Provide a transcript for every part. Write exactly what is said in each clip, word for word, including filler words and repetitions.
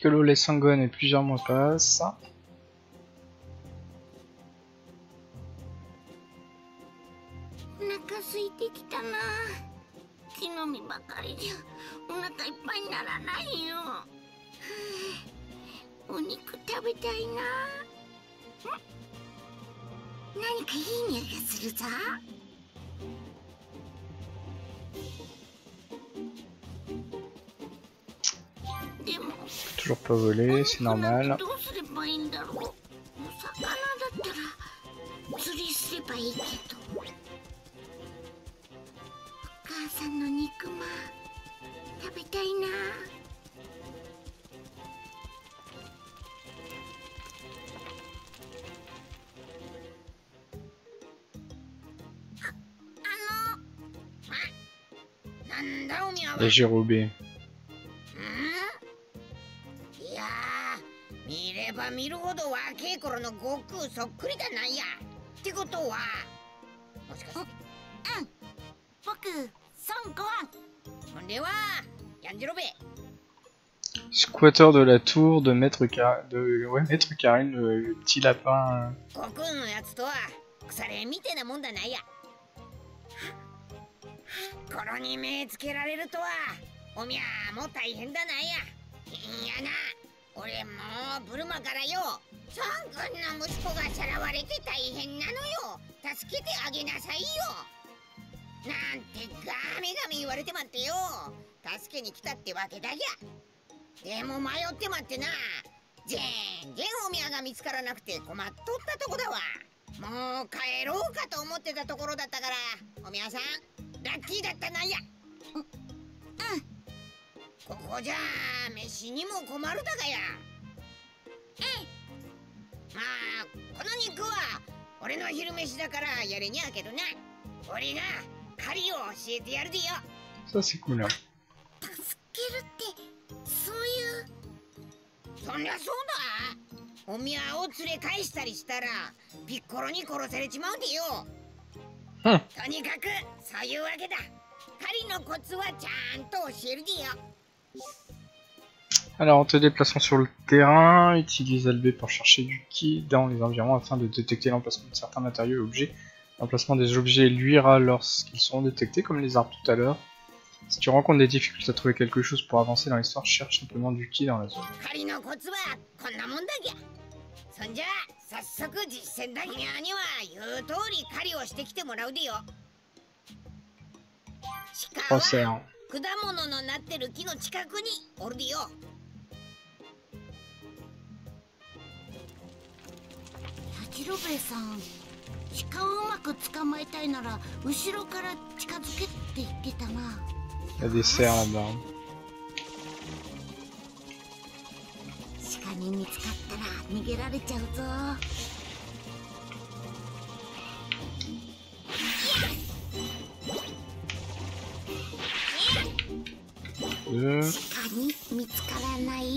Piccolo laisse Son Gohan et plusieurs mois passent. Toujours pas volé, c'est normal. Yajirobe. Squatter de la tour de Maître Car... de ouais, Maître Karine, le, le petit lapin. Ça c'est cool hein. Hum. Alors en te déplaçant sur le terrain, utilise L B pour chercher du ki dans les environs afin de détecter l'emplacement de certains matériaux et objets. L'emplacement des objets luira lorsqu'ils seront détectés, comme les arbres tout à l'heure. Si tu rencontres des difficultés à trouver quelque chose pour avancer dans l'histoire, cherche simplement du ki dans la zone. Océan. Il y a des cerfs là-bas. Deux.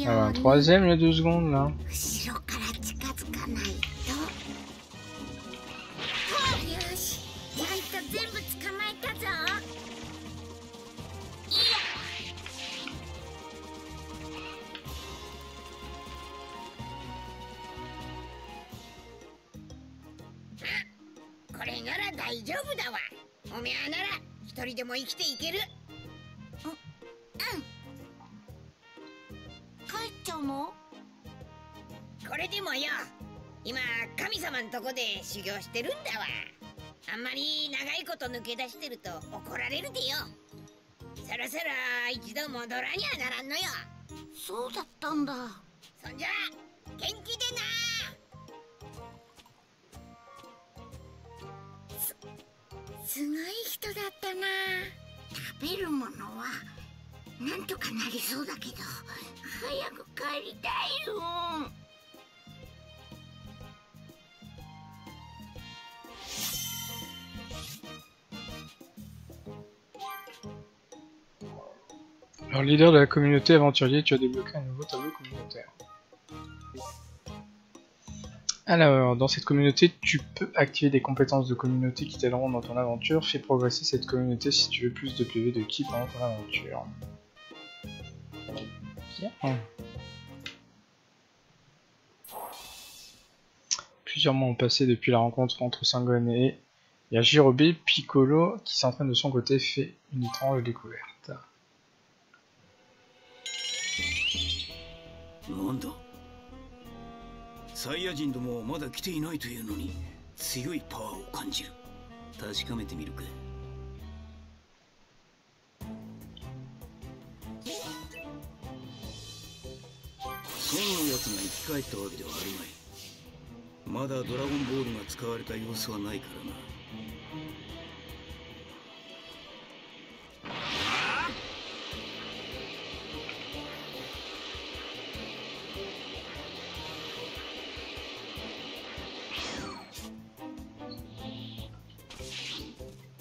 Alors un troisième il y a deux secondes là. Alors leader de la communauté aventurier, tu as débloqué un nouveau tableau communautaire. Alors, dans cette communauté, tu peux activer des compétences de communauté qui t'aideront dans ton aventure. Fais progresser cette communauté si tu veux plus de P V de ki pendant ton aventure. Bien. plusieurs mois ont passé depuis la rencontre entre Son Gohan et Yajirobe. Piccolo, qui s'entraîne de son côté, fait une étrange découverte.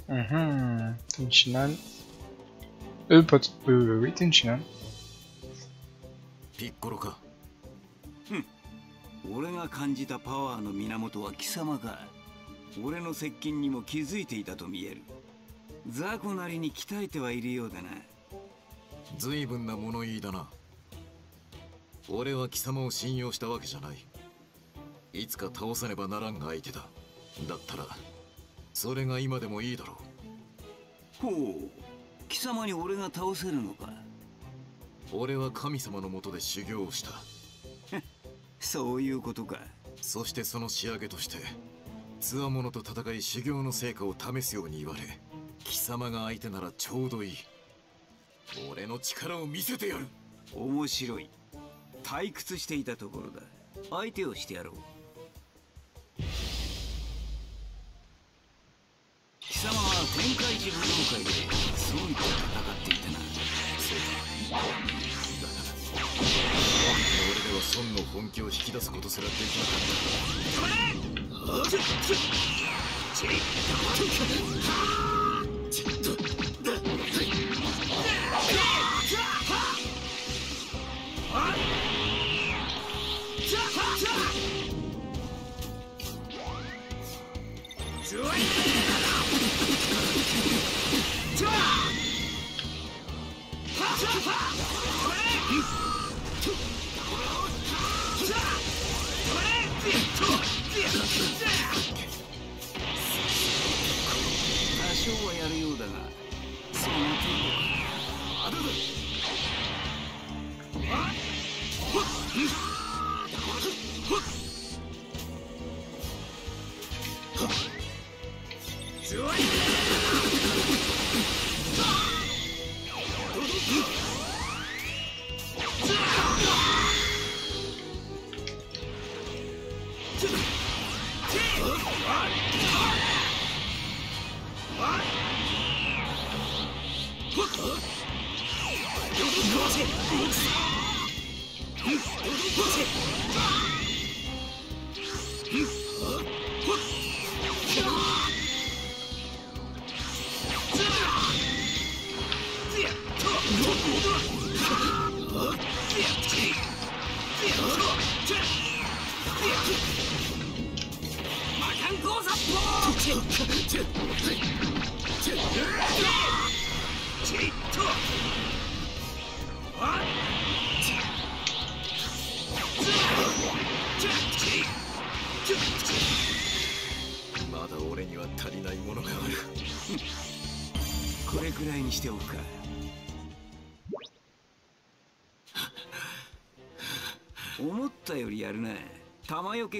Hum Tenchinan. Euh, pas euh, oui, Tenchinan. Piccolo ka. Hum. Ore ga kanjita power no minamoto wa kisama ga. Ore no sekkin ni mo kizuite ita to mieru. Zaku nari ni kitaete wa iru you da na. Zuibun na mono ii da na. Ore wa kisama o shinyou shita wake janai. Itsuka taosaneba naran aite da. Dattara それが今でもいいだろう。ほう、貴様に俺が倒せるのか。俺は神様の下で修行をした。そういうことか。そしてその仕上げとして、強者と戦い修行の成果を試すように言われ、貴様が相手ならちょうどいい。俺の力を見せてやる。面白い。退屈していたところだ。相手をしてやろう。 ちょっと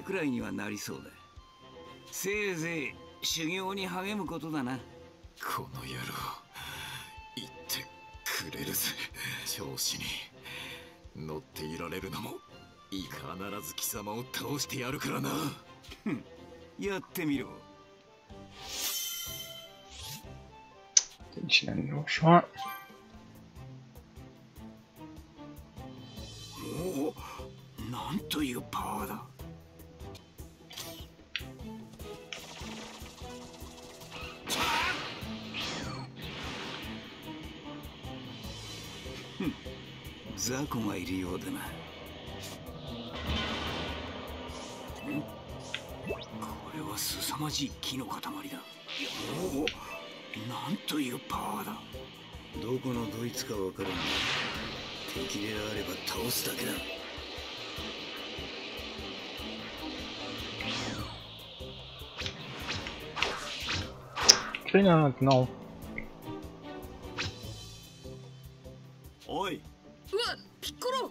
くらいにはなりそうだ。せいぜい修行に励むことだな。この野郎、言ってくれるぜ。調子に乗っていられるのもいい。必ず貴様を倒してやるからな。やってみろ。一年の勝負。おお、なんというパワーだ。 ザコがいるようだな。これは凄まじい木の塊だ。おお、なんというパワーだ。どこのどいつかわからない。敵であれば倒すだけだ。screen hein, maintenant. Oi. Ouah, Piccolo.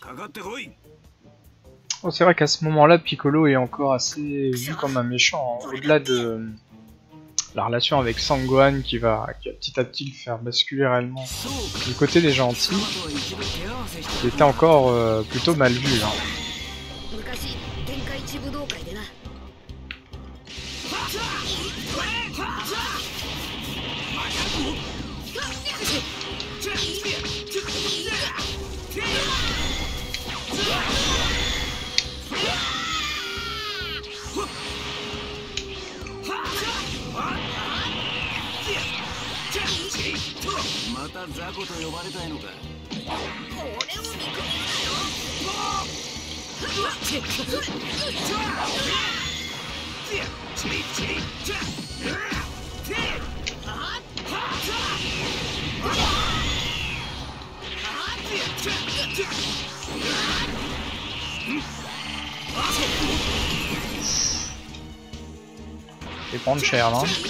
かかってこい。Oh, c'est vrai qu'à ce moment-là, Piccolo est encore assez vu comme un méchant. Au-delà de la relation avec Son Gohan qui va, qui va petit à petit le faire basculer réellement du côté des gentils, il était encore euh, plutôt mal vu. Hein. C'est prendre cher, hein. Il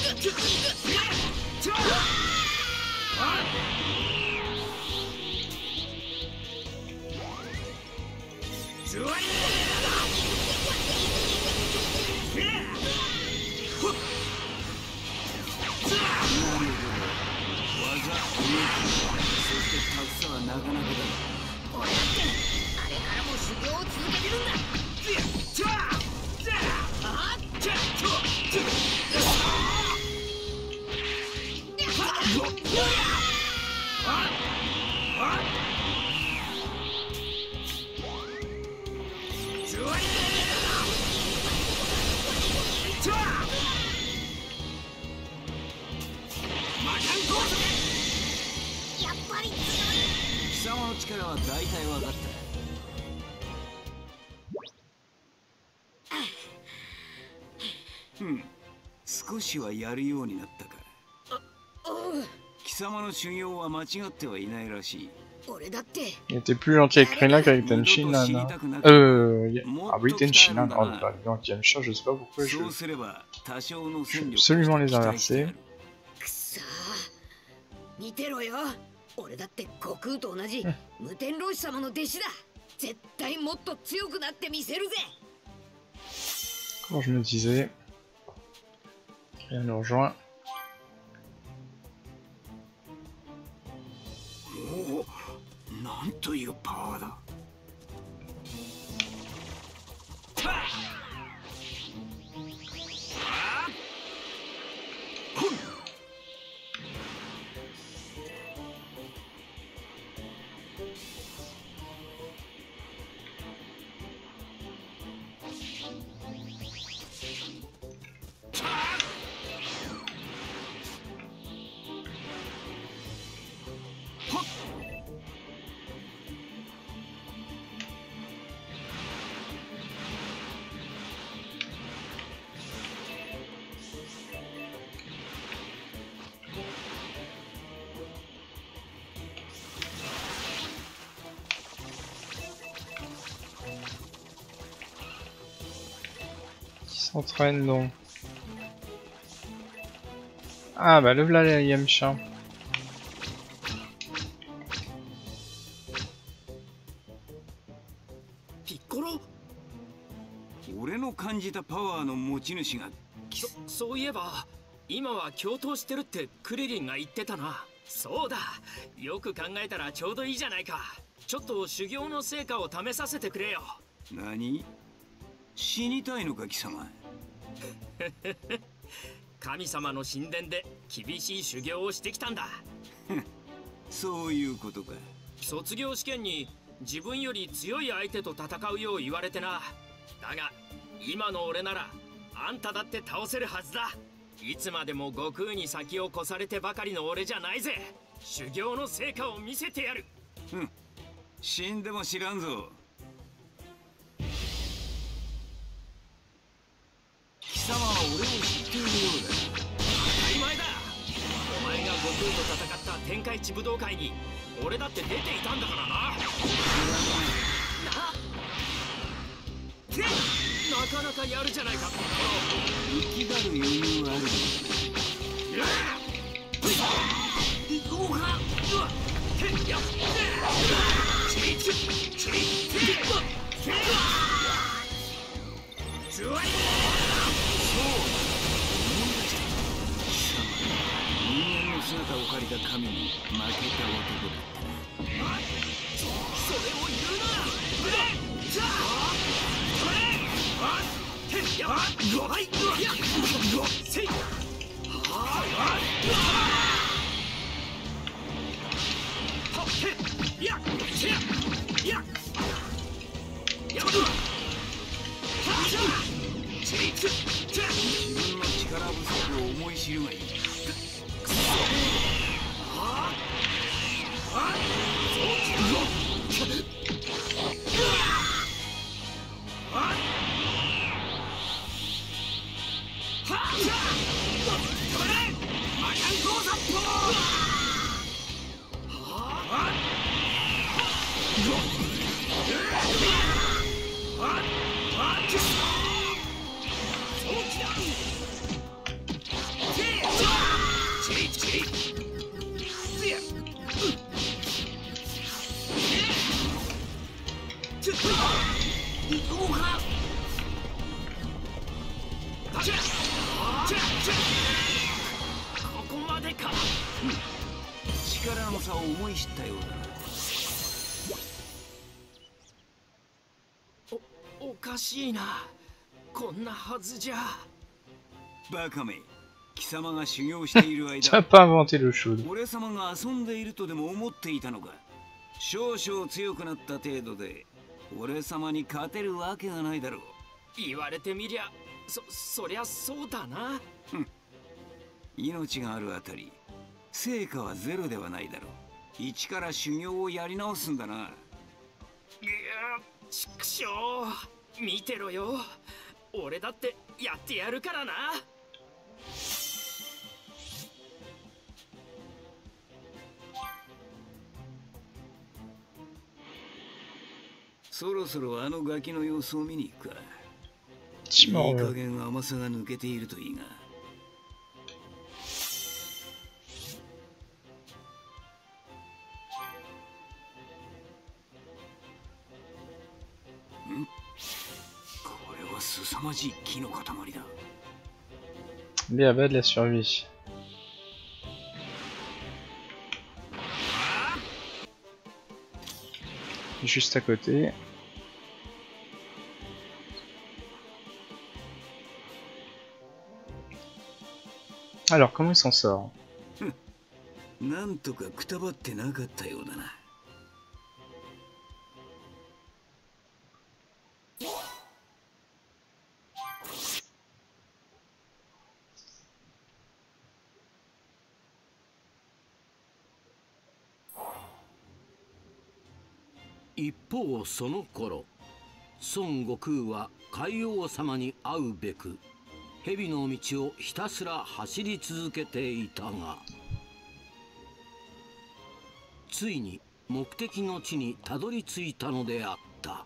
était plus gentil avec Krillin qu'avec Tenshin. Euh. Ah oui, Tenshin. Oh, bah, donc Yamcha, je sais pas pourquoi je. Je vais absolument les inverser. Comment je me disais. Viens nous rejoindre. S'entraîne donc. Ah bah le v'là Yamcha. Piccolo. Ore no kanjita power no mochinushi ga. So ieba, ima wa kyoto shiteru tte Krillin ga itte ta na. Sou da. Yoku kangaetara choudou ii janai ka. Chotto shugyou no seika wo tamesasete kure yo. Nani? Shinitai no ka kisama? 神様の神殿で厳しい修行をしてきたんだ。そういうことか。卒業試験に自分より強い相手と戦うよう言われてな。だが今の俺ならあんただって倒せるはずだ。いつまでも悟空に先を越されてばかりの俺じゃないぜ。修行の成果を見せてやる。うん、死んでも知らんぞ。貴様は俺を知っているようだ。当たり前だ。お前が悟空と戦った天下一武道会に俺だって出ていたんだからな。なっ、なかなかやるじゃないか。生きがる余裕はある。行こうか。人間の姿を借りた神に負けた男だったな。それを言うな。よっ、力の差を思い知ったようだな。お、おかしいな。こんなはずじゃ。バカめ。貴様が修行している間、俺様が遊んでいるとでも思っていたのか。少々強くなった程度で俺様に勝てるわけがないだろう。言われてみりゃ、そ、そりゃそうだな。命があるあたり、成果はゼロではないだろう。一から修行をやり直すんだな。いや、ちくしょう。見てろよ。俺だってやってやるからな。そろそろあのガキの様子を見に行くか。いい加減甘さが抜けているといいが。ん？これは凄まじい木の塊だ。Mais à bas de la survie.Juste à côté. Alors, comment il s'en sort?一方、その頃、孫悟空は海王様に会うべく蛇の道をひたすら走り続けていたが、ついに目的の地にたどり着いたのであった。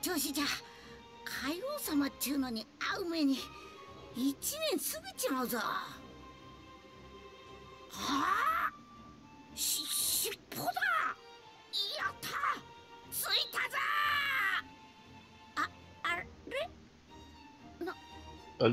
調子じゃ海王様っちゅうのに会う目に一年過ぎちまうぞ。はあ、し尻尾だ。やったついたぞ。あ、あれな、あれ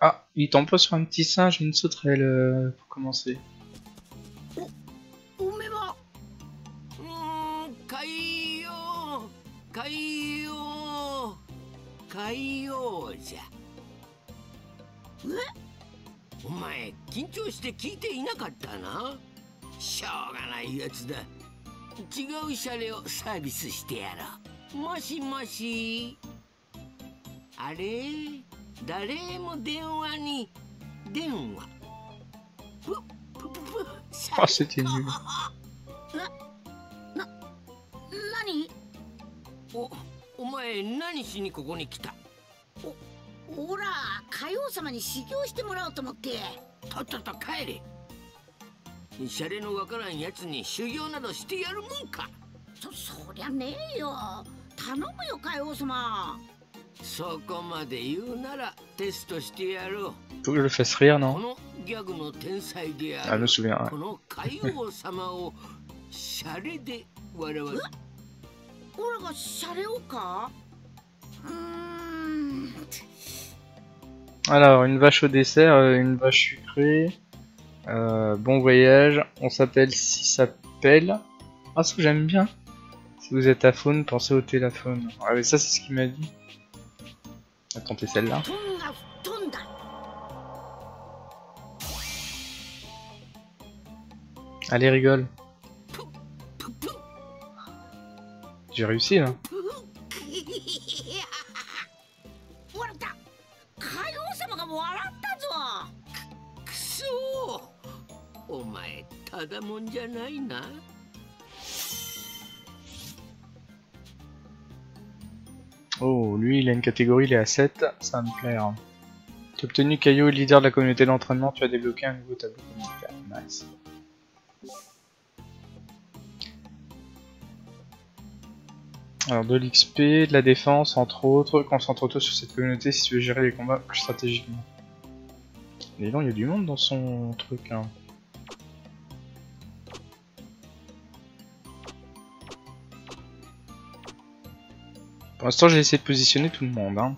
Ah, il tombe pas sur un petit singe et une sauterelle euh, pour commencer. Allez, oh, c'était nul. Faut que je le fasse rire, non? Ah, je me souviens, ouais. Alors, une vache au dessert, une vache sucrée. Euh, bon voyage, on s'appelle si s'appelle. Ah, ça j'aime bien. Si vous êtes à faune, pensez au téléphone. Ah, mais ça, c'est ce qu'il m'a dit. Attendez celle-là. Allez, rigole. J'ai réussi là. Oh, lui il a une catégorie, il est à sept, ça va me plaire. Tu as obtenu Caillou, leader de la communauté d'entraînement, tu as débloqué un nouveau tableau communautaire. Nice. Alors de l'X P, de la défense, entre autres, concentre-toi sur cette communauté si tu veux gérer les combats plus stratégiquement. Mais non, il y a du monde dans son truc, hein. Pour l'instant, j'ai essayé de positionner tout le monde, hein.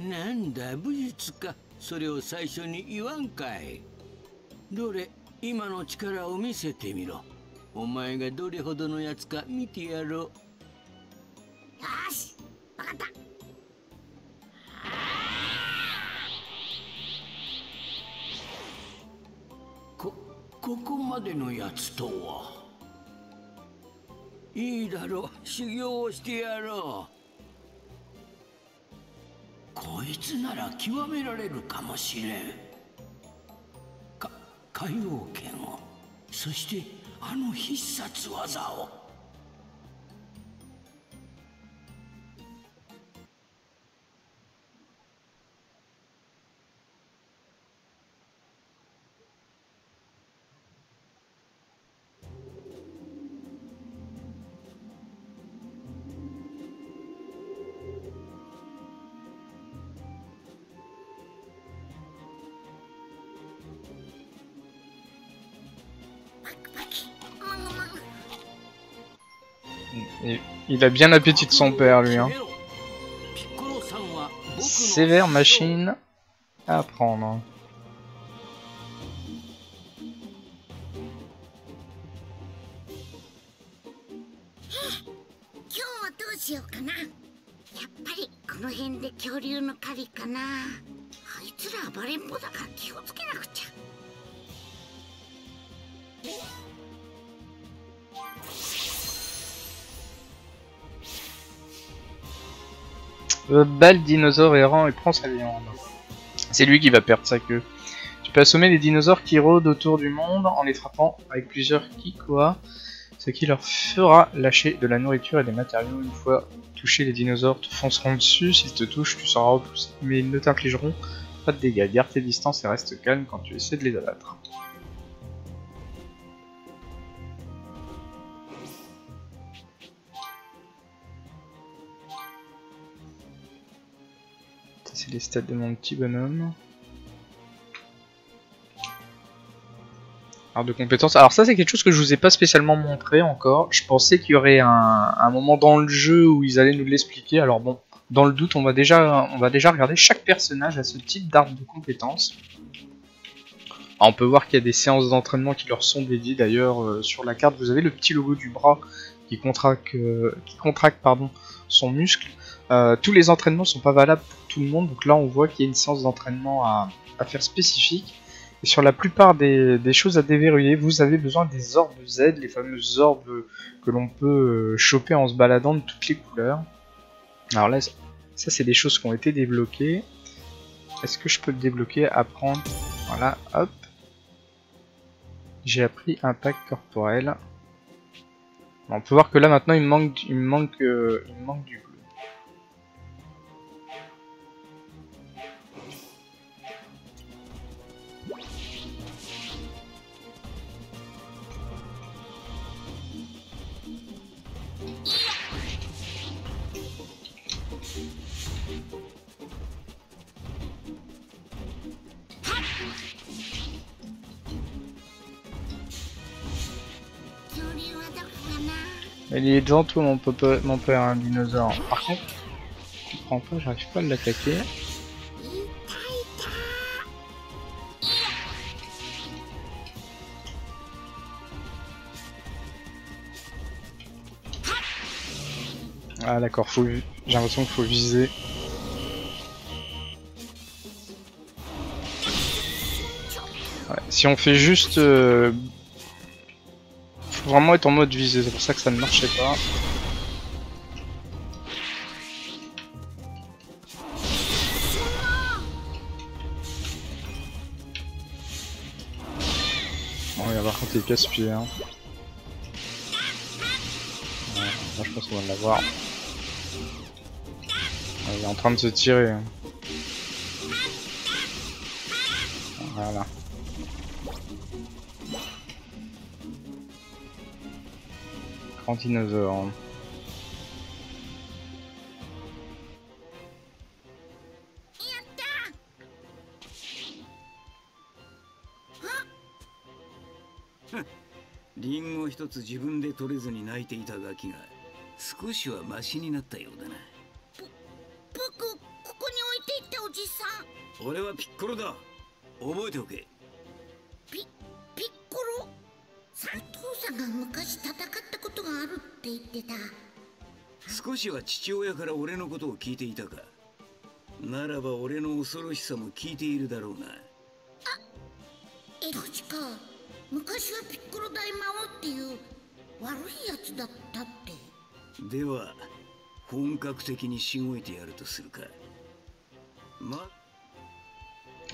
Nanda, bujutsuka, sore o saisho ni iwan kai. Dore, ima no chikara o misete miro. Omae ga dore hodo no yatsu ka mite yaro. Yoshi, wakatta. Ko, koko made no yatsu to wa. Ii daro, shugyou o shite yaro. こいつなら極められるかもしれん。か、海王拳を、そしてあの必殺技を。Il a bien l'appétit de son père, lui, hein. Sévère machine à prendre. Balle dinosaure errant et prend sa viande. C'est lui qui va perdre sa queue. Tu peux assommer les dinosaures qui rôdent autour du monde en les frappant avec plusieurs kikoa, ce qui leur fera lâcher de la nourriture et des matériaux. Une fois touchés, les dinosaures te fonceront dessus. S'ils te touchent, tu seras repoussé, mais ils ne t'infligeront pas de dégâts. Garde tes distances et reste calme quand tu essaies de les abattre. c'est les stats de mon petit bonhomme. Alors de compétences, alors ça c'est quelque chose que je vous ai pas spécialement montré encore. Je pensais qu'il y aurait un, un moment dans le jeu où ils allaient nous l'expliquer. Alors bon, dans le doute on va déjà, on va déjà regarder chaque personnage à ce type d'arbre de compétences. Alors on peut voir qu'il y a des séances d'entraînement qui leur sont dédiées. D'ailleurs euh, sur la carte vous avez le petit logo du bras qui contracte, euh, qui contracte pardon, son muscle. Euh, tous les entraînements ne sont pas valables pour tout le monde, donc là on voit qu'il y a une séance d'entraînement à, à faire spécifique. Et sur la plupart des, des choses à déverrouiller, vous avez besoin des orbes Z, les fameuses orbes que l'on peut choper en se baladant de toutes les couleurs. Alors là, ça c'est des choses qui ont été débloquées. Est-ce que je peux le débloquer? Apprendre. Voilà, hop. J'ai appris impact corporel. On peut voir que là maintenant il me manque, il me manque, euh, il me manque du bleu. Il est devant tout mon père, mon père, un dinosaure. Par contre, je comprends pas, j'arrive pas à l'attaquer. Ah d'accord, faut... j'ai l'impression qu'il faut viser. Ouais, si on fait juste... Euh... vraiment être en mode visé, c'est pour ça que ça ne marchait pas. Bon, il va par contre les casse-pieds. Hein. Ouais, là, je pense qu'on va l'avoir. Ouais, il est en train de se tirer. Hein. Voilà. Dinosaure. On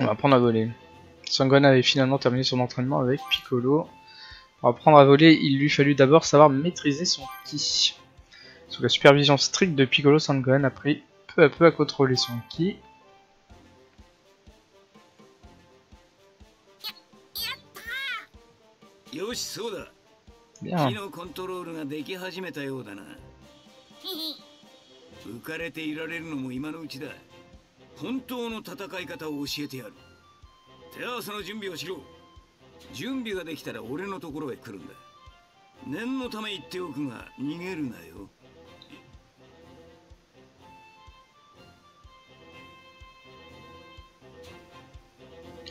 va apprendre à voler. Son Gohan avait finalement terminé son entraînement avec Piccolo. Pour apprendre à voler, il lui fallut d'abord savoir maîtriser son ki. Sous la supervision stricte de Piccolo, Son Gohan apprit peu à peu à contrôler son ki. Bien.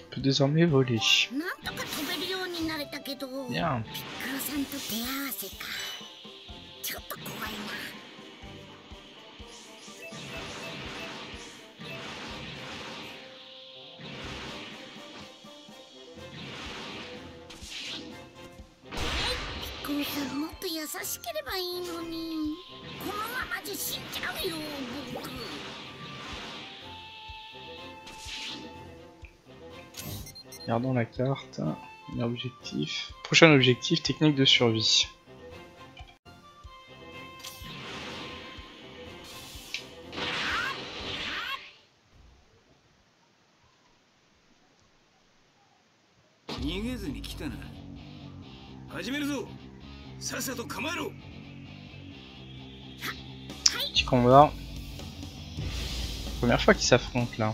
On peut désormais voler. Bien. Regardons la carte. Objectif. Prochain objectif, technique de survie. Petit combat. première fois qu'ils s'affrontent là.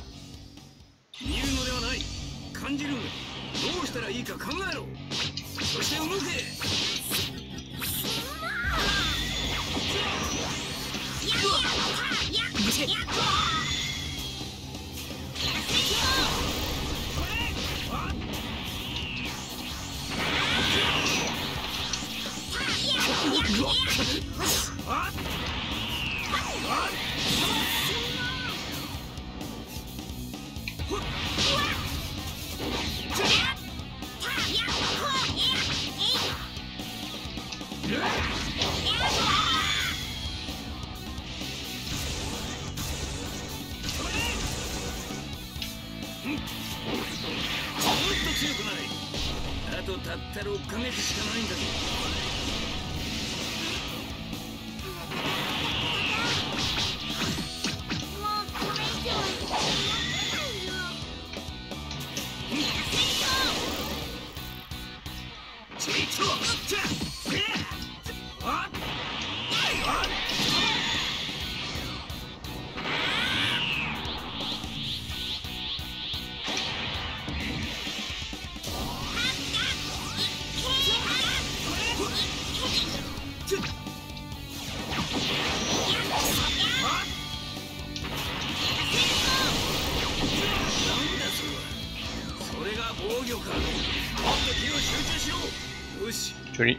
Joli.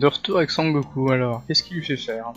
De retour avec Son Goku, alors qu'est-ce qu'il lui fait faire?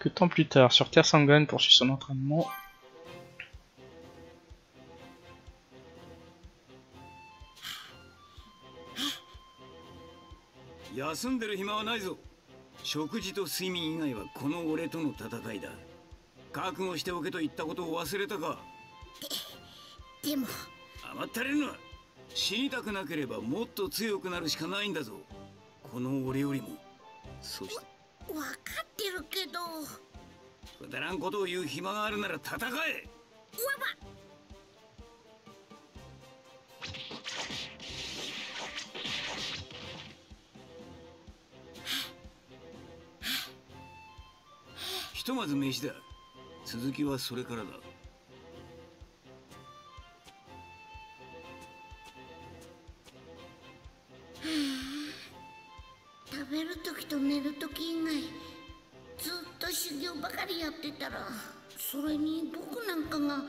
Quelques temps plus tard, sur Terre, Son Gohan poursuit son entraînement. とまず飯だ。続きはそれからだ。食べる時と寝る時以外ずっと修行ばかりやってたら、それに僕なんかが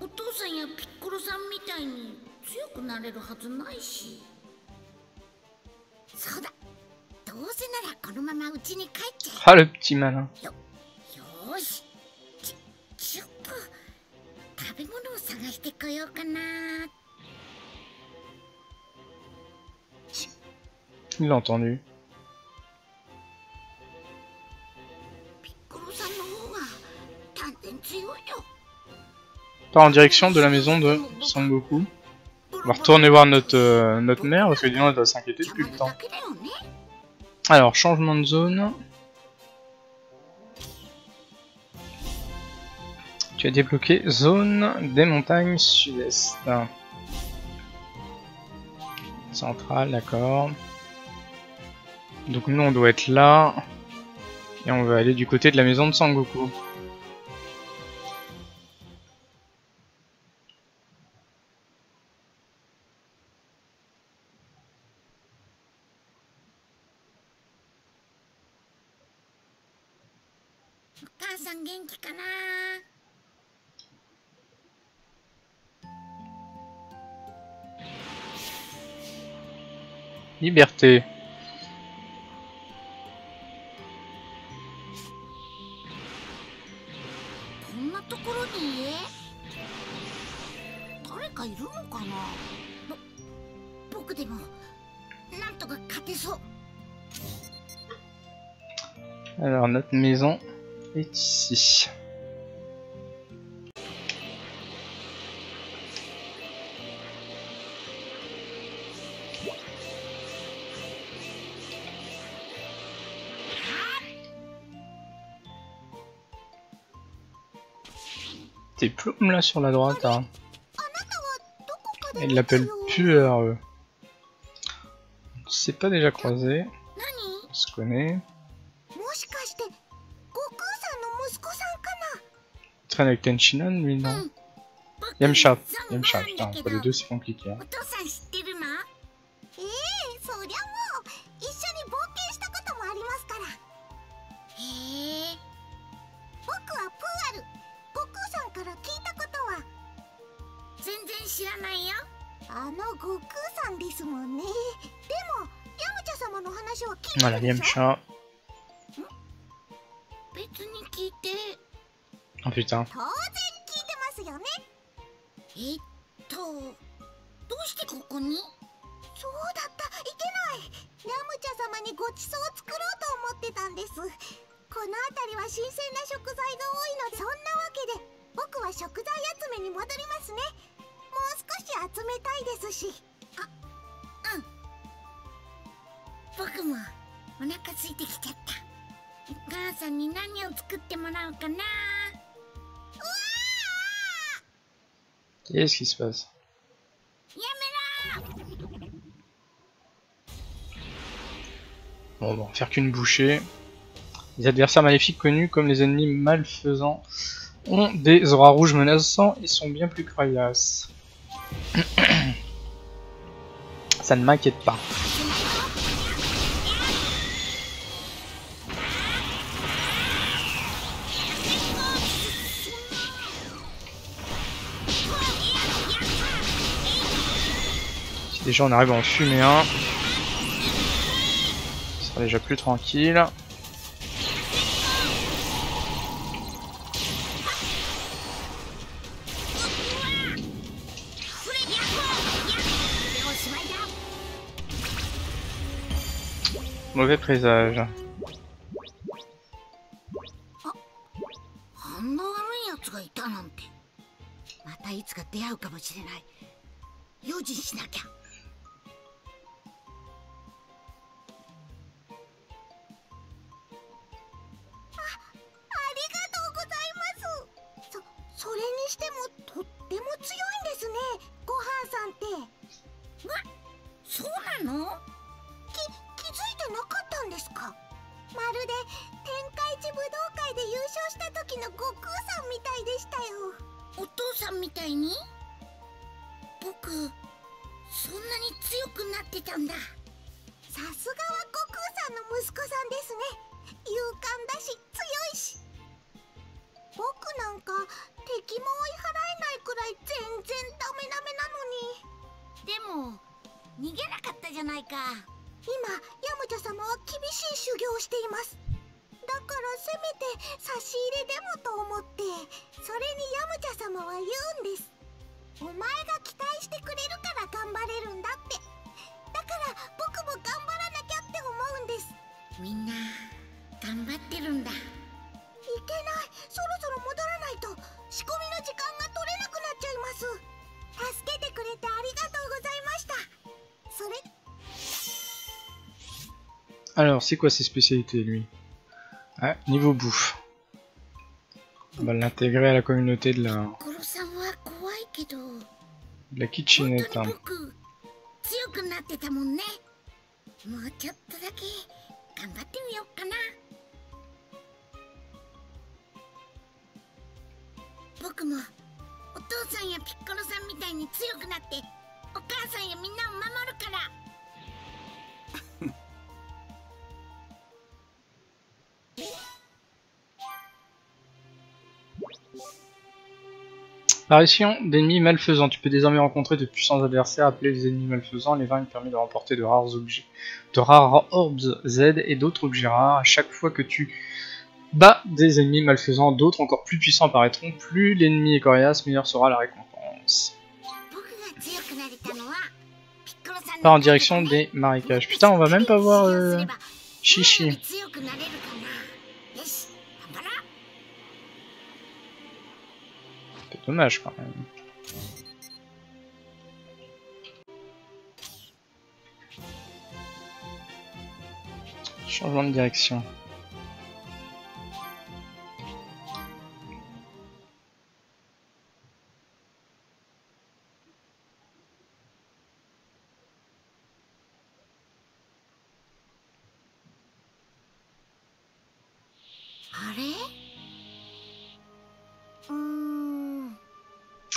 お父さんやピッコロさんみたいに強くなれるはずないし。そうだ、どうせならこのまま家に帰っちゃう。あ、le petit malin。よ、よし、ち、ちょっと食べ物を探してこようかな。Il l'a entendu.Part en direction de la maison de Son Goku. On va retourner voir notre, euh, notre mère parce que dis-donc elle doit s'inquiéter depuis le temps. Alors, changement de zone. Tu as débloqué zone des montagnes sud-est. Centrale, d'accord. Donc nous on doit être là. Et on va aller du côté de la maison de Son Goku. Liberté. Alors notre maison est ici. T'es ploum là sur la droite, hein. Ils l'appellent P U R E. On s'est pas déjà croisé. On se connaît. Il traîne avec Tenshinhan, lui, non? Yamcha. Yamcha, putain, entre les deux c'est compliqué, hein. Voilà, Yamcha. Oh putain. Qu'est-ce qui se passe? Bon, bon, faire qu'une bouchée. Les adversaires maléfiques connus comme les ennemis malfaisants ont des auras rouges menaçants et sont bien plus coriaces. Ça ne m'inquiète pas. Déjà on arrive à en fumer un. Ça sera déjà plus tranquille. Mauvais présage. まるで天下一武道会で優勝した時の悟空さんみたいでしたよ。お父さんみたいに？僕そんなに強くなってたんだ。さすがは悟空さんの息子さんですね。勇敢だし強いし。僕なんか敵も追い払えないくらい全然ダメダメなのに。でも逃げなかったじゃないか。今ヤムチャ様は厳しい修行をしています。だからせめて差し入れでもと思って、それにヤムチャ様は言うんです。お前が期待してくれるから頑張れるんだって。だから僕も頑張らなきゃって思うんです。みんな頑張ってるんだ。いけない、そろそろ戻らないと仕込みの時間が取れなくなっちゃいます。助けてくれてありがとうございました。それ。Alors, c'est quoi ses spécialités, lui? Ah, niveau bouffe. On va l'intégrer à la communauté de la... de la kitchenette. Hein. Apparition d'ennemis malfaisants. Tu peux désormais rencontrer de puissants adversaires appelés les ennemis malfaisants. Les vaincre permet de remporter de rares objets, de rares orbs Z et d'autres objets rares. À chaque fois que tu bats des ennemis malfaisants, d'autres encore plus puissants apparaîtront. Plus l'ennemi est coriace, meilleure sera la récompense. Par en direction des marécages. Putain, on va même pas voir euh... Chichi. Dommage quand même. Changement de direction.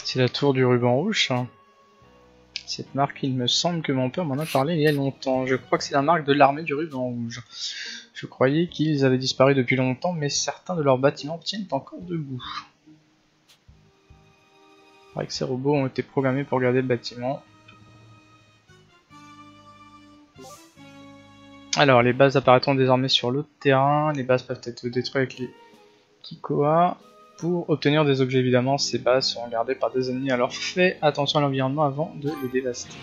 C'est la tour du ruban rouge. Cette marque, il me semble que mon père m'en a parlé il y a longtemps. Je crois que c'est la marque de l'armée du ruban rouge. Je croyais qu'ils avaient disparu depuis longtemps, mais certains de leurs bâtiments tiennent encore debout. Il paraît que ces robots ont été programmés pour garder le bâtiment. Alors, les bases apparaîtront désormais sur le terrain. Les bases peuvent être détruites avec les Kikoa. Pour obtenir des objets, évidemment, ces bases seront gardées par des ennemis, alors fais attention à l'environnement avant de les dévaster.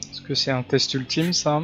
Est-ce que c'est un test ultime, ça?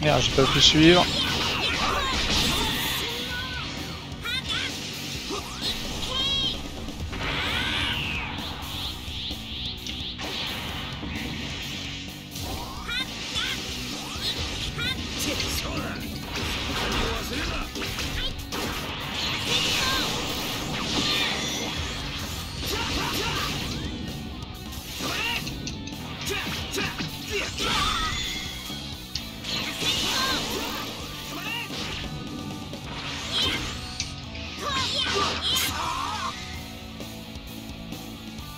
Merde, j'ai pas pu suivre.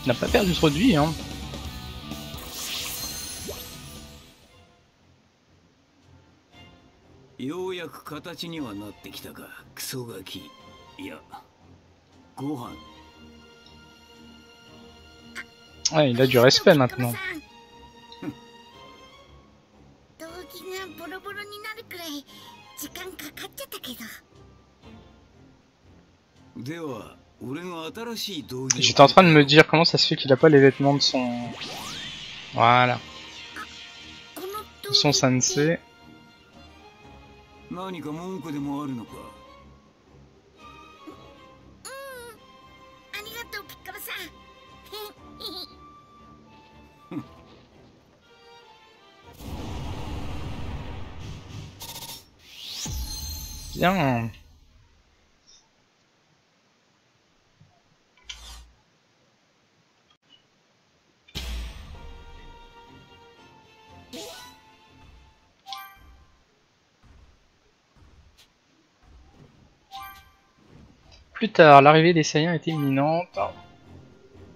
On n'a pas perdu trop de vie, hein. Ah, il a du respect maintenant. J'étais en train de me dire comment ça se fait qu'il a pas les vêtements de son... Voilà. De son sensei. Bien. Plus tard, l'arrivée des Saiyans était imminente. Aïe.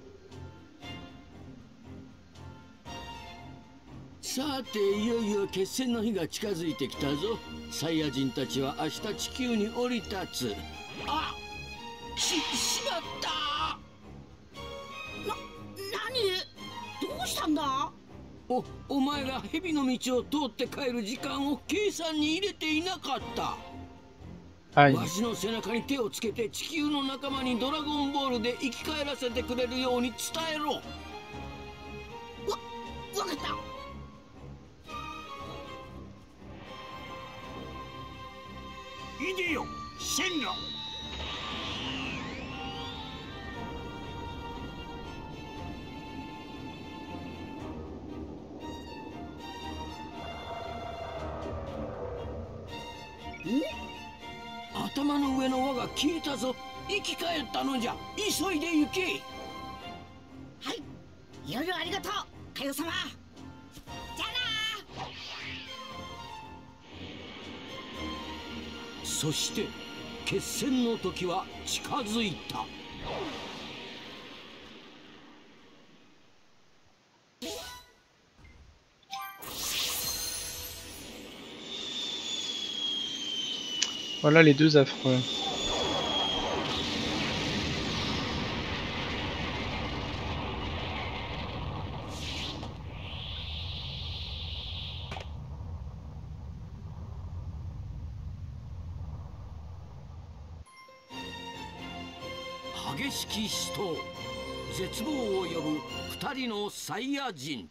Voilà les deux affreux. Saiyajin.